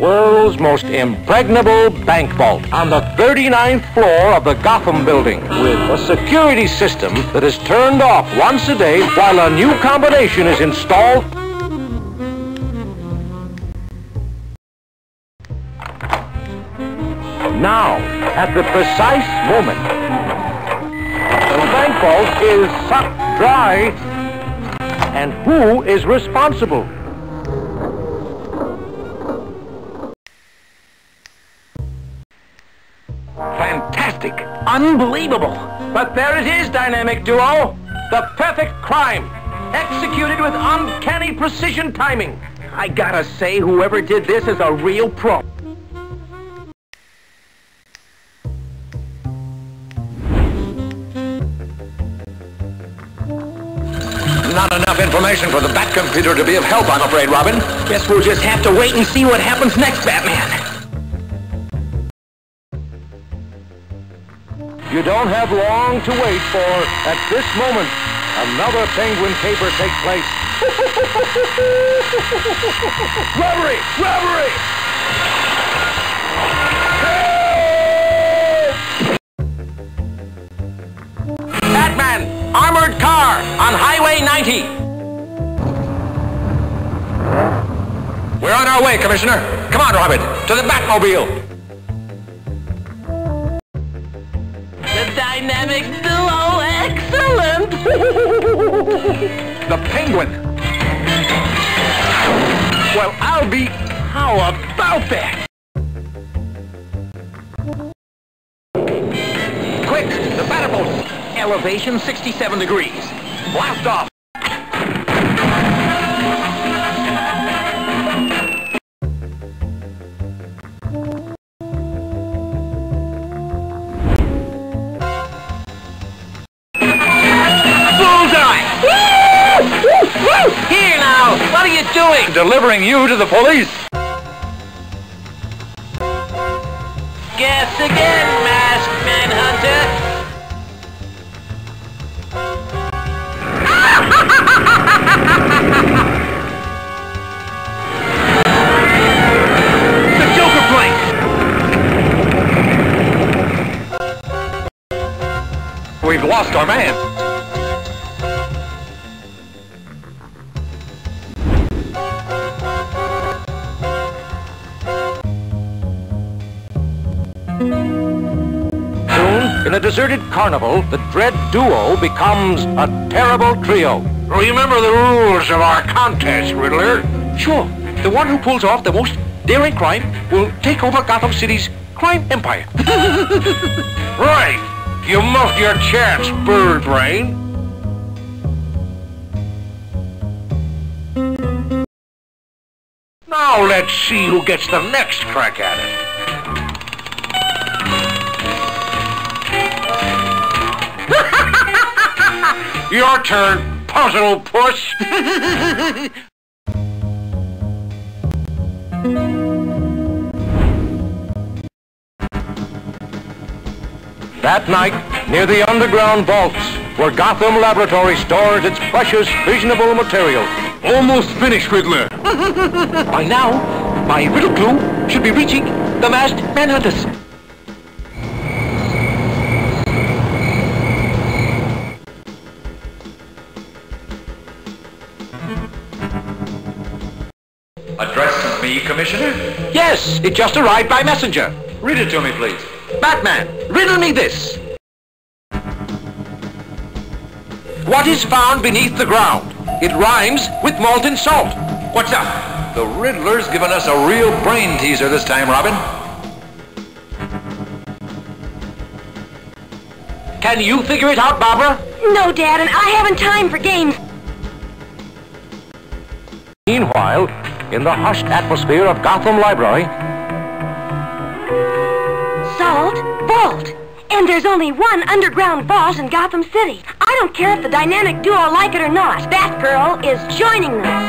world's most impregnable bank vault on the 39th floor of the Gotham building, with a security system that is turned off once a day while a new combination is installed. Now, at the precise moment, the bank vault is sucked dry, and who is responsible? Fantastic! Unbelievable! But there it is, dynamic duo! The perfect crime, executed with uncanny precision timing. I gotta say, whoever did this is a real pro. Not enough information for the Batcomputer to be of help, I'm afraid, Robin. Guess we'll just have to wait and see what happens next, Batman. You don't have long to wait for, at this moment, another Penguin caper takes place. Robbery! Robbery! Armored car on Highway 90. We're on our way, Commissioner. Come on, Robin, to the Batmobile. The dynamic duo, excellent. The Penguin. Well, I'll be... How about that? Quick, the Batapult. Elevation 67 degrees. Blast off! Bullseye! Here now! What are you doing? Delivering you to the police! Guess again, masked manhunter! We've lost our man. Soon, in a deserted carnival, the dread duo becomes a terrible trio. Remember the rules of our contest, Riddler. Sure. The one who pulls off the most daring crime will take over Gotham City's crime empire. Right. You muffed your chance, bird brain. Now let's see who gets the next crack at it. Your turn, puzzle puss. That night, near the underground vaults, where Gotham Laboratory stores its precious fissionable material. Almost finished, Riddler. By now, my riddle clue should be reaching the masked manhunters. Addressed to me, Commissioner? Yes, it just arrived by messenger. Read it to me, please. Batman, riddle me this. What is found beneath the ground? It rhymes with molten salt. What's up? The Riddler's given us a real brain teaser this time, Robin. Can you figure it out, Barbara? No, Dad, and I haven't time for games. Meanwhile, in the hushed atmosphere of Gotham Library, vault. And there's only one underground vault in Gotham City. I don't care if the dynamic duo like it or not. Batgirl is joining them.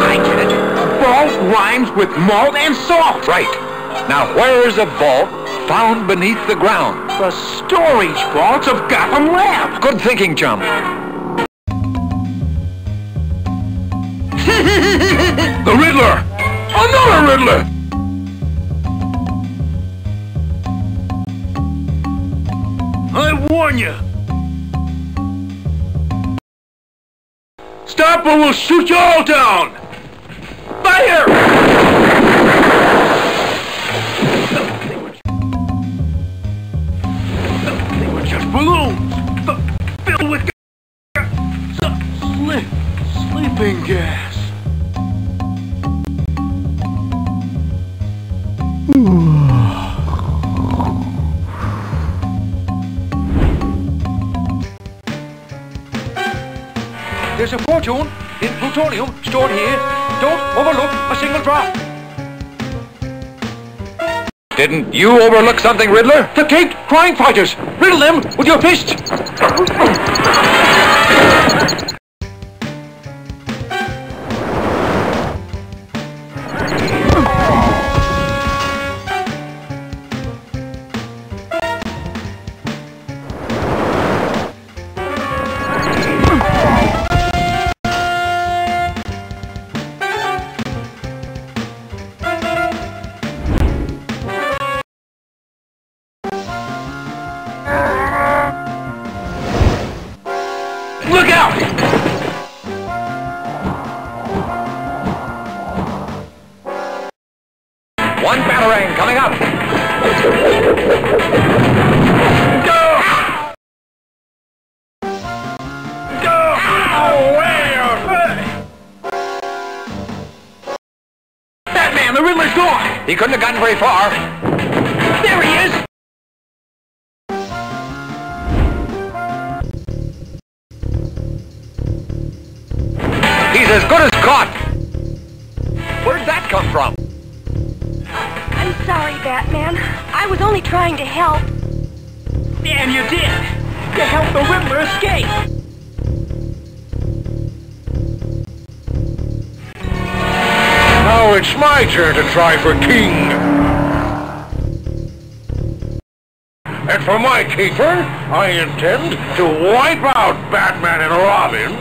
I get it. Vault rhymes with malt and salt. Right. Now where is a vault found beneath the ground? The storage vaults of Gotham Lab! Good thinking, chum. The Riddler! Another Riddler! I warn you! Stop or we'll shoot you all down! Fire! Balloons! Filled with sleeping gas! There's a fortune in plutonium stored here. Don't overlook a single drop! Didn't you overlook something, Riddler? The caked crime fighters! Riddle them with your fists! He couldn't have gotten very far. There he is! He's as good as caught! Where'd that come from? I'm sorry, Batman. I was only trying to help. And you did! To help the Riddler escape! Now it's my turn to try for king. And for my keeper, I intend to wipe out Batman and Robin.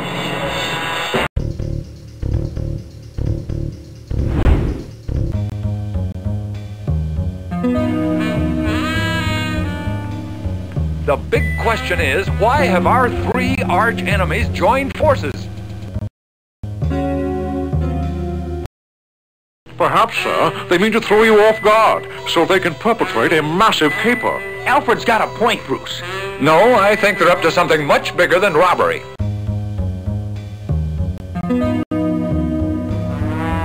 The big question is, why have our three arch enemies joined forces? Perhaps, sir, they mean to throw you off guard, so they can perpetrate a massive caper. Alfred's got a point, Bruce. No, I think they're up to something much bigger than robbery.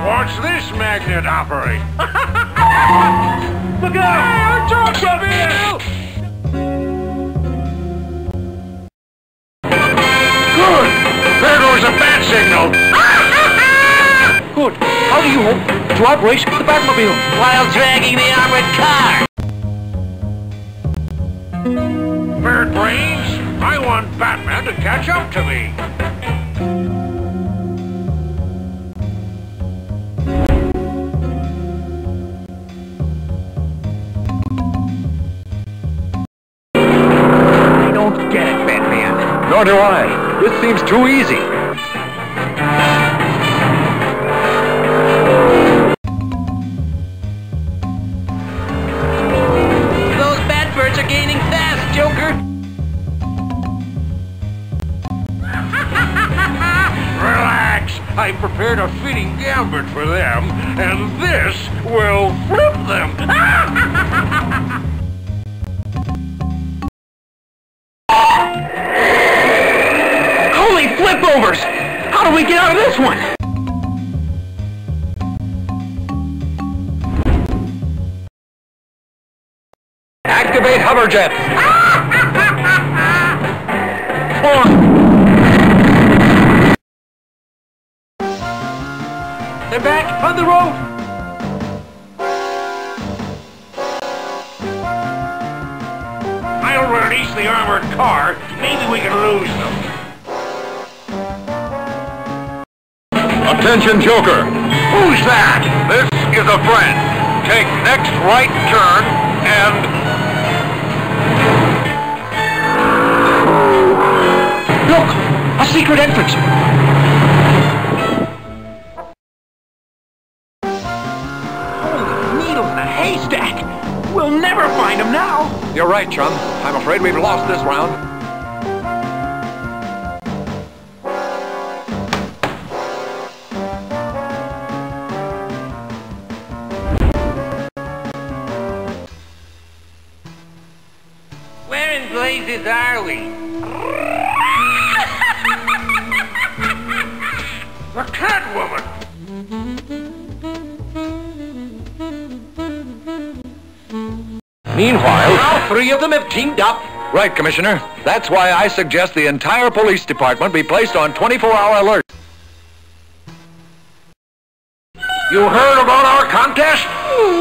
Watch this magnet operate! Look out! Jokerville! Good! There goes a bat signal! Good. How do you hope to outrace the Batmobile while dragging the armored car? Bird brains, I want Batman to catch up to me. I don't get it, Batman. Nor do I. This seems too easy. I prepared a fitting gambit for them, and this will flip them! Holy flip-overs! How do we get out of this one? Activate hover jets! They're back on the road! I'll release the armored car. Maybe we can lose them. Attention, Joker! Who's that? This is a friend. Take next right turn and... A secret entrance! Holy needle in a haystack! We'll never find him now! You're right, chum. I'm afraid we've lost this round. Are we? The Catwoman! Meanwhile, now three of them have teamed up. Right, Commissioner. That's why I suggest the entire police department be placed on 24-hour alert. You heard about our contest?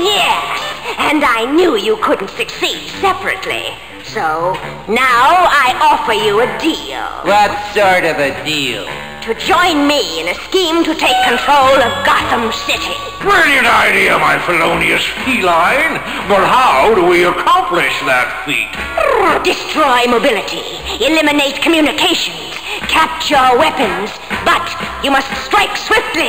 Yes, and I knew you couldn't succeed separately. So, now I offer you a deal. What sort of a deal? To join me in a scheme to take control of Gotham City. Brilliant idea, my felonious feline. But how do we accomplish that feat? Destroy mobility, eliminate communications, capture weapons, but you must strike swiftly.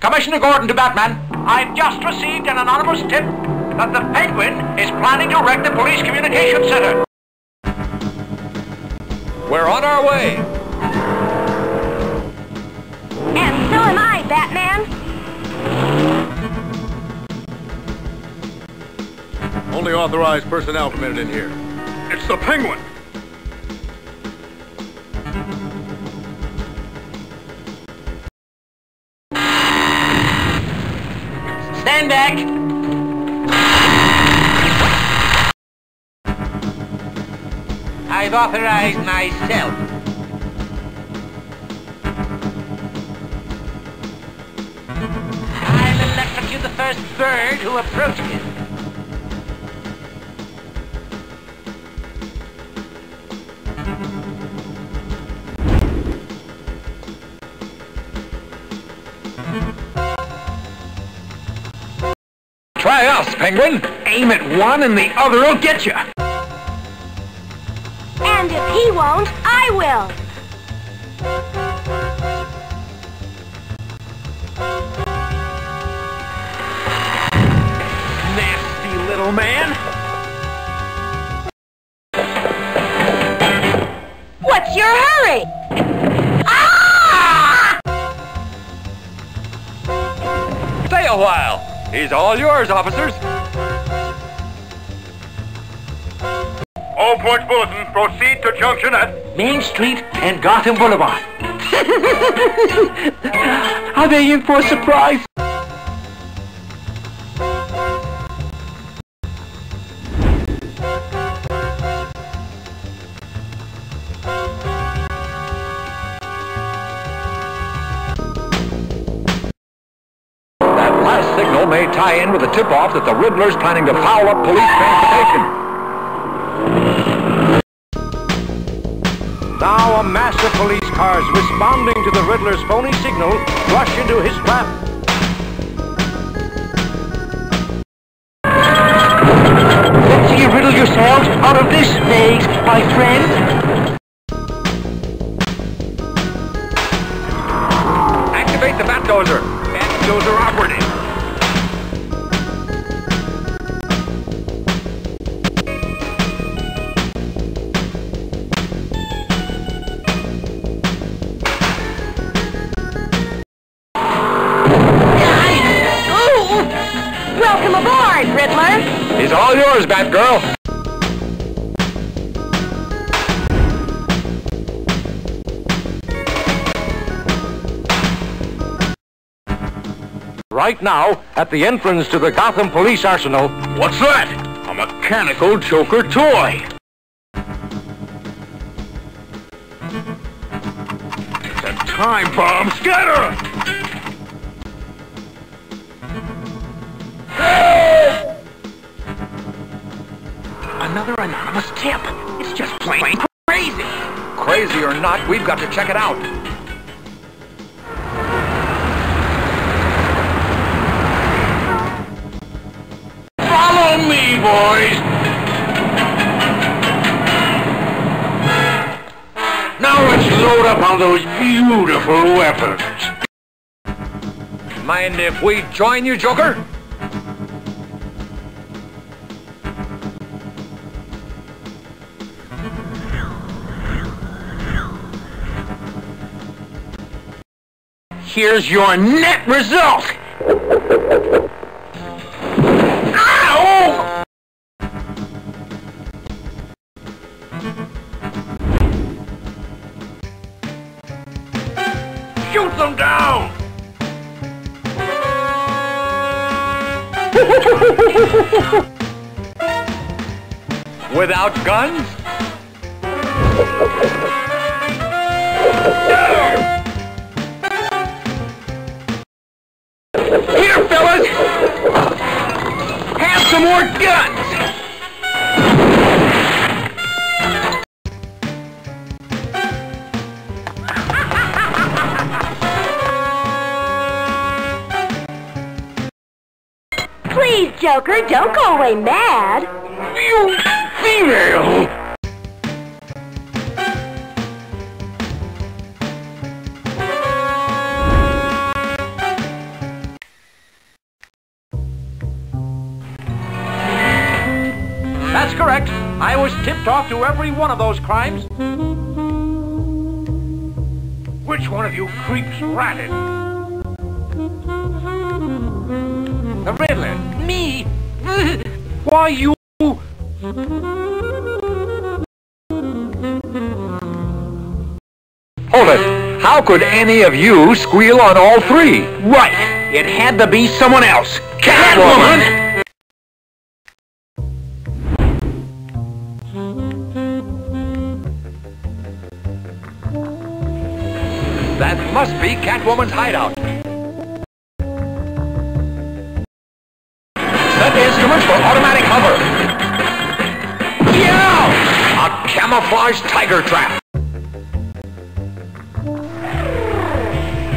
Commissioner Gordon to Batman. I've just received an anonymous tip that the Penguin is planning to wreck the police communication center. We're on our way. And so am I, Batman. Only authorized personnel permitted in here. It's the Penguin. Stand back! I've authorized myself. I'll electrocute the first bird who approaches it. Try us, Penguin. Aim at one and the other will get you. And if he won't, I will. Nasty little man. What's your hurry? Ah! Stay a while. He's all yours, officers. All points bulletin, proceed to junction at Main Street and Gotham Boulevard. Are they in for a surprise? May tie in with a tip-off that the Riddler's planning to foul up police transportation. Now a mass of police cars responding to the Riddler's phony signal rush into his trap. Let's see you riddle yourselves out of this maze, my friend. Activate the Batdozer. Batdozer operative. He's all yours, Batgirl. Right now, at the entrance to the Gotham Police Arsenal... What's that? A mechanical Joker toy. It's a time bomb. Scatter! Another anonymous tip. It's just plain crazy. Crazy or not, we've got to check it out. boys! Now let's load up on those beautiful weapons. Mind if we join you, Joker? Here's your net result! Ow! Shoot them down! Without guns? Joker, don't go away mad! You female! That's correct. I was tipped off to every one of those crimes. Which one of you creeps ratted? The Riddler. Me? Why, you... Hold it. How could any of you squeal on all three? Right. It had to be someone else. Catwoman! That must be Catwoman's hideout. Camouflage tiger trap.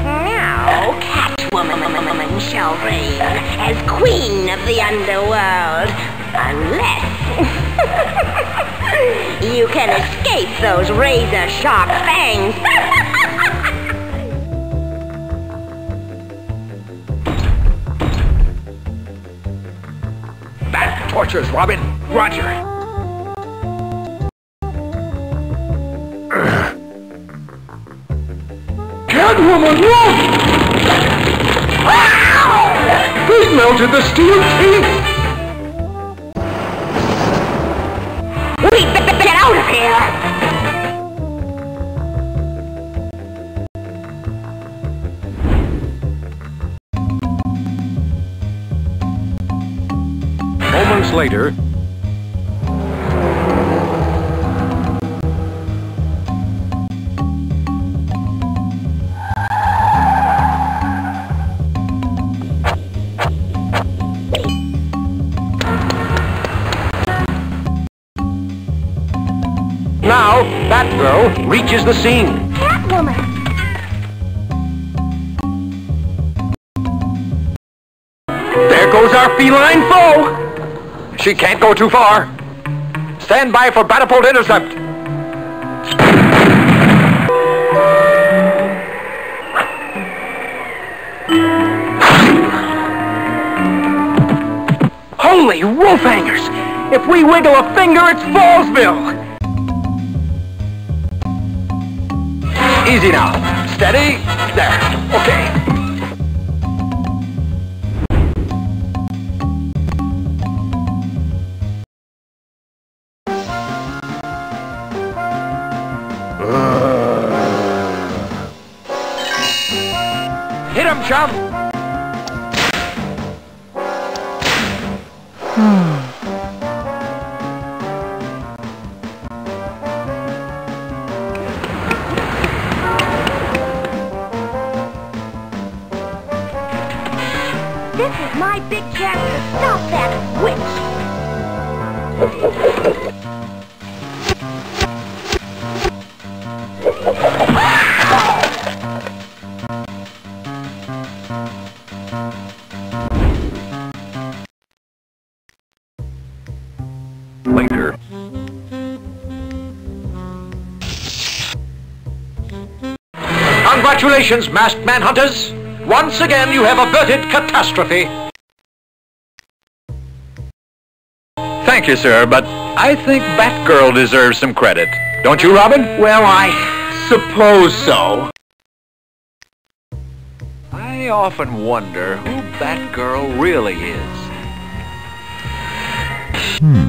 Now, Catwoman shall reign as queen of the underworld, unless you can escape those razor-sharp fangs. Bat tortures, Robin. Roger. Catwoman, look! They melted the steel teeth! We better get out of here! Moments later... Now, Batgirl reaches the scene. Catwoman! There goes our feline foe! She can't go too far. Stand by for Batapult intercept. Holy wolf hangers! If we wiggle a finger, it's Fallsville! Easy now. Steady. There. Okay. Hit him, chum! This is my big chance to stop that witch! Congratulations, masked manhunters. Once again, you have averted catastrophe. Thank you, sir, but I think Batgirl deserves some credit. Don't you, Robin? Well, I suppose so. I often wonder who Batgirl really is.